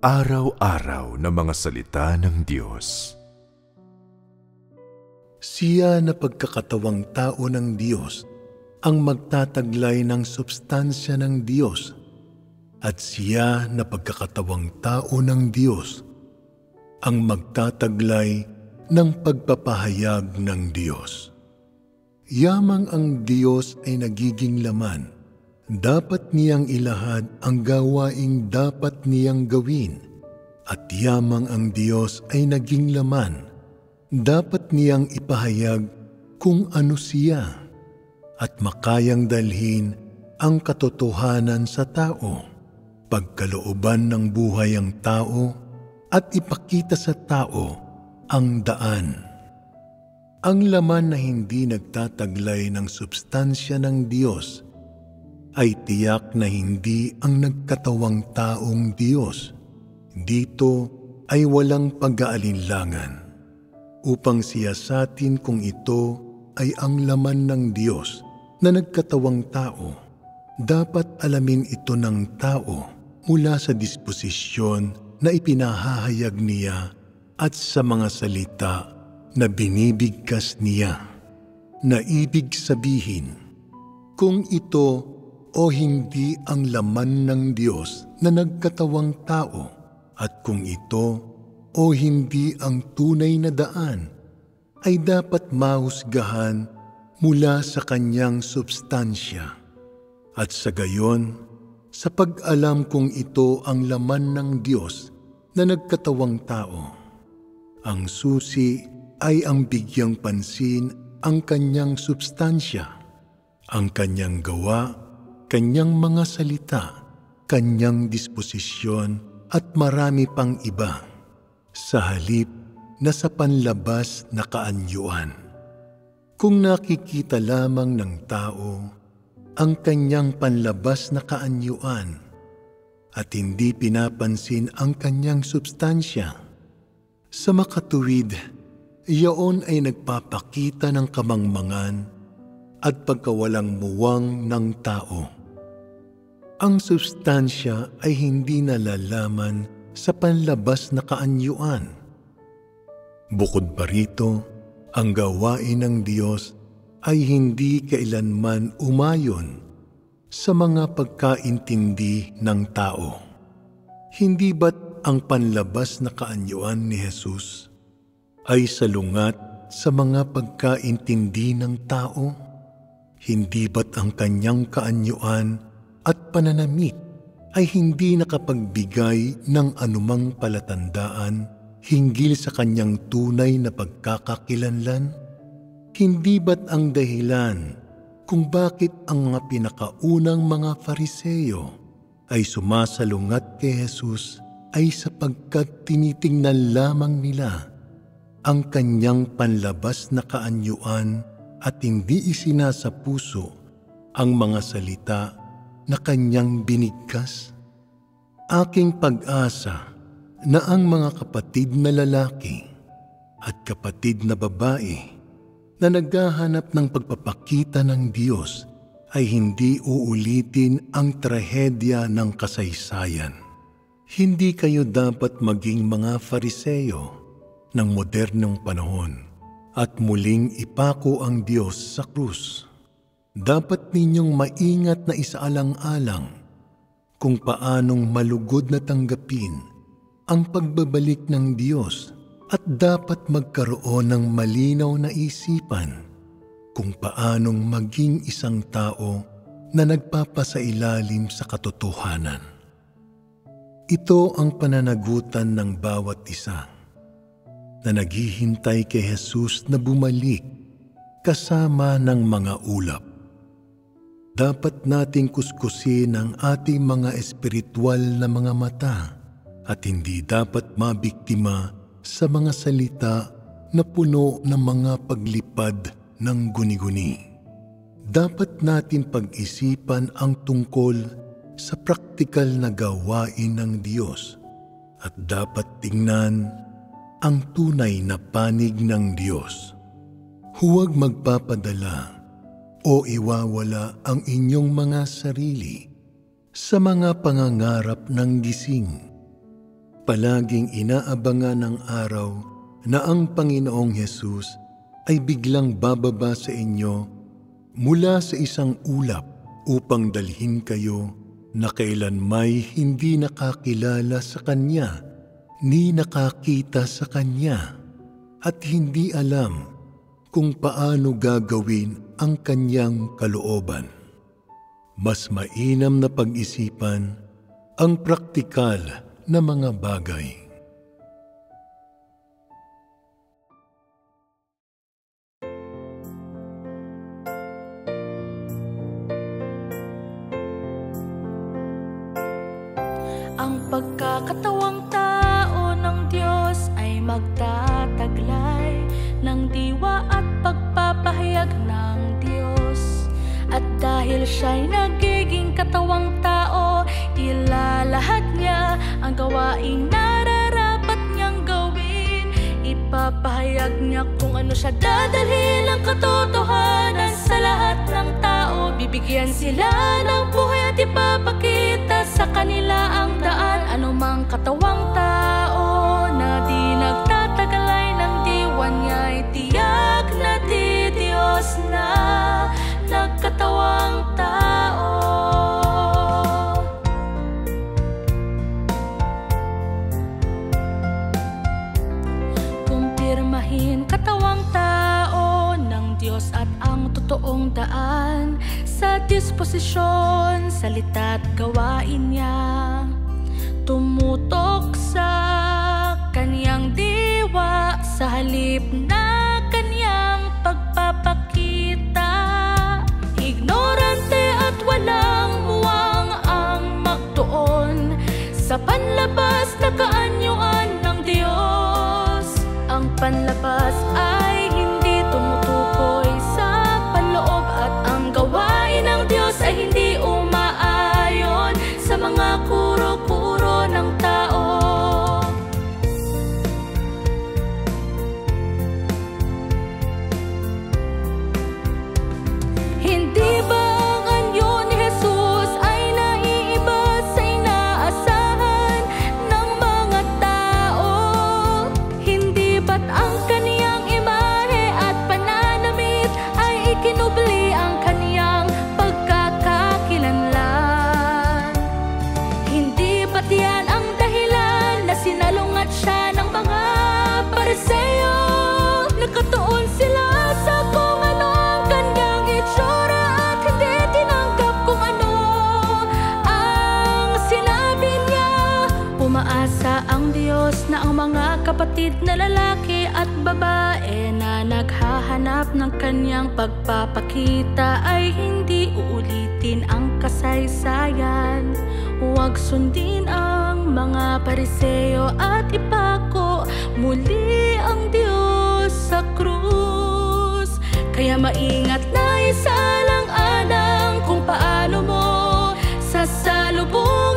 Araw-araw na mga salita ng Diyos. Siya na pagkakatawang tao ng Diyos ang magtataglay ng substansya ng Diyos, at siya na pagkakatawang tao ng Diyos ang magtataglay ng pagpapahayag ng Diyos. Yamang ang Diyos ay nagiging laman, dapat niyang ilahad ang gawaing dapat niyang gawin, at yamang ang Diyos ay naging laman, dapat niyang ipahayag kung ano siya, at makayang dalhin ang katotohanan sa tao, pagkalooban ng buhay ang tao, at ipakita sa tao ang daan. Ang laman na hindi nagtataglay ng substansya ng Diyos ay tiyak na hindi ang nagkatawang taong Diyos. Dito ay walang pag-aalinlangan, upang siyasatin kung ito ay ang laman ng Diyos na nagkatawang tao. Dapat alamin ito ng tao mula sa disposisyon na ipinahahayag niya at sa mga salita na binibigkas niya. Na ibig sabihin, kung ito o hindi ang laman ng Diyos na nagkatawang tao, at kung ito o hindi ang tunay na daan, ay dapat mahusgahan mula sa kanyang substansya. At sa gayon, sa pag-alam kung ito ang laman ng Diyos na nagkatawang tao, ang susi ay ang bigyang pansin ang kanyang substansya, ang kanyang gawa, kanyang mga salita, kanyang disposisyon, at marami pang iba, sa halip na sa panlabas na kaanyuan. Kung nakikita lamang ng tao ang kanyang panlabas na kaanyuan at hindi pinapansin ang kanyang substansya, sa makatuwid, iyon ay nagpapakita ng kamangmangan at pagkawalang muwang ng tao. Ang substansya ay hindi nalalaman sa panlabas na kaanyuan. Bukod pa rito, ang gawain ng Diyos ay hindi kailanman umayon sa mga pagkaintindi ng tao. Hindi ba't ang panlabas na kaanyuan ni Jesus ay salungat sa mga pagkaintindi ng tao? Hindi ba't ang kanyang kaanyuan at pananamit ay hindi nakapagbigay ng anumang palatandaan hinggil sa kanyang tunay na pagkakakilanlan? Hindi ba't ang dahilan kung bakit ang mga pinakaunang mga Fariseyo ay sumasalungat kay Jesus ay sapagkat tinitingnan lamang nila ang kanyang panlabas na kaanyuan at hindi isinasapuso ang mga salita na kanyang binigkas? Aking pag-asa na ang mga kapatid na lalaki at kapatid na babae na naghahanap ng pagpapakita ng Diyos ay hindi uulitin ang trahedya ng kasaysayan. Hindi kayo dapat maging mga Fariseyo ng modernong panahon at muling ipako ang Diyos sa krus. Dapat ninyong maingat na isaalang-alang kung paanong malugod na tanggapin ang pagbabalik ng Diyos, at dapat magkaroon ng malinaw na isipan kung paanong maging isang tao na nagpapasailalim sa katotohanan. Ito ang pananagutan ng bawat isa na naghihintay kay Jesus na bumalik kasama ng mga ulap. Dapat nating kuskusin ang ating mga espiritual na mga mata at hindi dapat mabiktima sa mga salita na puno ng mga paglipad ng guni-guni. Dapat natin pag-isipan ang tungkol sa praktikal na gawain ng Diyos, at dapat tingnan ang tunay na panig ng Diyos. Huwag magpapadala o iwawala ang inyong mga sarili sa mga pangangarap ng gising. palaging inaabangan ng araw na ang Panginoong Hesus ay biglang bababa sa inyo mula sa isang ulap upang dalhin kayo na kailanmay hindi nakakilala sa Kanya, ni nakakita sa Kanya, at hindi alam kung paano gagawin ang Kanyang kalooban. Mas mainam na pag-isipan ang praktikal na mga bagay. Ang pagkakatawang-tao ng Diyos ay magtataglay ng diwa at pagpapahayag ng Diyos. At dahil siya'y nagiging katawang-tao, ilalahad niya ang gawaing nararapat niyang gawin. Ipapahayag niya kung ano siya dadalhin ang katotohanan sa lahat ng tao. Bibigyan sila ng buhay at ipapakita sa kanila ang daan. Anumang katawang tao na di nagtatagalay ng diwa niya, tiyak na di Diyos na nagkatawang tao. Kumpirmahin katawang tao ng Diyos at ang totoong daan sa disposisyon, salita at gawain niya. Tumutok sa Kanyang diwa sa halip na Kanyang pagpapakita. Ignorante at walang muwang ang magtuon sa panlabas na kaanyuan ng Diyos. Ang panlabas ay hindi tumutukoy sa panloob, at ang gawain ng Diyos ay hindi umaayon sa mga kuro-kuro ng tao. Kapatid na lalaki at babae na naghahanap ng Kanyang pagpapakita ay hindi uulitin ang kasaysayan. Huwag sundin ang mga Pariseo at ipako muli ang Diyos sa krus. Kaya maingat na isalang-alang kung paano mo sasalubong